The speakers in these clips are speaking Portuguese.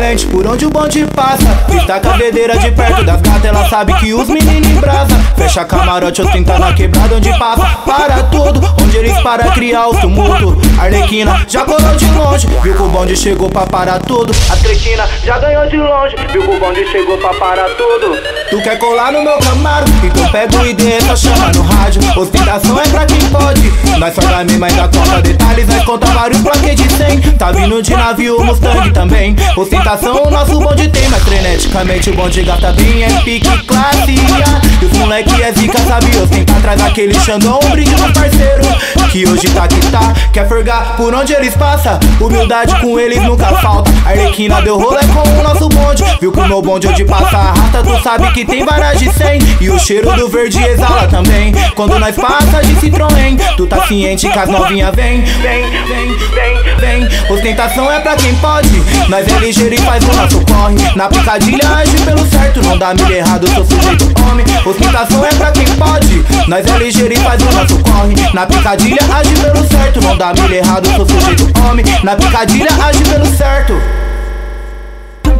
excelente por onde o bonde passa. Pista cavedeira de perto das gatas, ela sabe que os meninos embrasa. Fecha camarote, eu tenta na quebrada onde passa. Para tudo, onde eles para criar o tumulto. Arlequina já colou de longe, viu que o bonde chegou pra parar tudo. A Tretina já ganhou de longe, viu que o bonde chegou pra parar tudo. Tu quer colar no meu Camaro? Então pega o ID, só chama no rádio. Ostentação é pra quem pode. Nós só da mesma ainda conta detalhes, nós conta vários plaquês de 100. Tá vindo de navio Mustang também. Ostentação o nosso bonde tem, mas freneticamente o bonde gata bem é pique classe A. E os moleque é zica, sabe? Ostenta atrás daquele Xandão, um brinde no parceiro que hoje tá que tá, quer forgar por onde eles passam. Humildade com eles nunca falta. Arlequina deu rolê com o nosso bonde, viu que o meu bonde onde passa arrasta. Tu sabe que tem várias de 100 e o cheiro do verde exala também. Quando nós passa de Citroën, tu tá ciente que as novinha vem. Vem, vem, vem, vem. Ostentação é pra quem pode. Nós é ligeiro e faz o nosso corre. Na picadilha age pelo certo, não dá milha errado, sou sujeito homem. Ostentação é pra quem pode. Nós é ligeiro e faz o nosso corre. Na picadilha age pelo certo, não dá milha errado, sou sujeito homem. Na picadilha age pelo certo.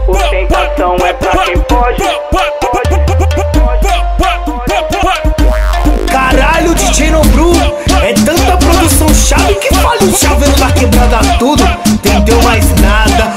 Ostentação é pra quem pode. Caralho, DJ Nobru, é tanta produção chave que fale o chaveiro da quebrada tudo, entendeu mais nada.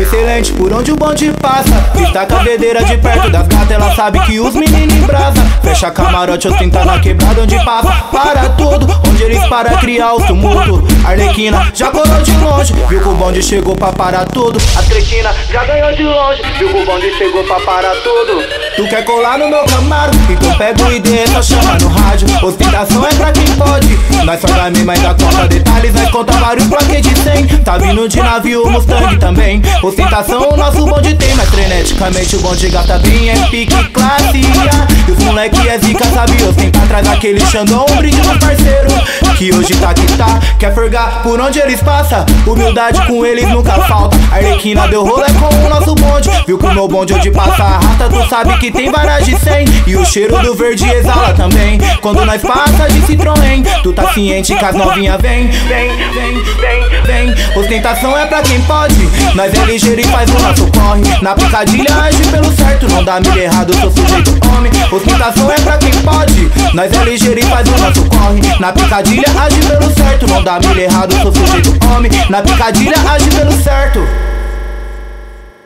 Excelente por onde o bonde passa. Pista cavedeira de perto das gatas, ela sabe que os meninos embrasa. Fecha camarote, eu tenta na quebrada onde passa. Para tudo, onde eles para criar o tumulto. Arlequina já colou de longe, viu que o bonde chegou pra parar tudo. A Tretina já ganhou de longe, viu que o bonde chegou pra parar tudo. Tu quer colar no meu Camaro? Então pega o ID, só chama no rádio. Ostentação é pra quem pode. Nós só da mesma ainda conta detalhes, nós conta vários plaquês de 100. Tá vindo de navio Mustang também. Ostentação o nosso bonde tem, mas freneticamente o bonde gata bem é pique classe A. E os moleque é zica, sabe? Ostenta atrás daquele Xandão, um brinde no parceiro que hoje tá que tá, quer forgar por onde eles passam. Humildade com eles nunca falta. Arlequina deu rolê com o nosso bonde, viu que o meu bonde onde passa arrasta. Tu sabe que tem várias de 100 e o cheiro do verde exala também. Quando nós passa de Citroën, tu tá ciente que as novinha vem. Vem, vem, vem, vem. Ostentação é pra quem pode. Nós é ligeiro e faz o nosso corre. Na picadilha age pelo certo, não dá milha errado, sou sujeito homem. Ostentação é pra quem pode. Nós é ligeiro e faz o nosso corre. Na picadilha age pelo certo, não dá milha errado, sou sujeito homem. Na picadilha age pelo certo.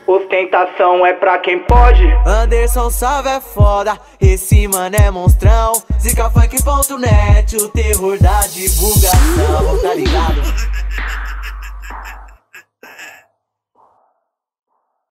Ostentação é pra quem pode. Anderson Savio é foda, esse mano é monstrão. ZikaFunk.net, o terror da divulgação, tá ligado?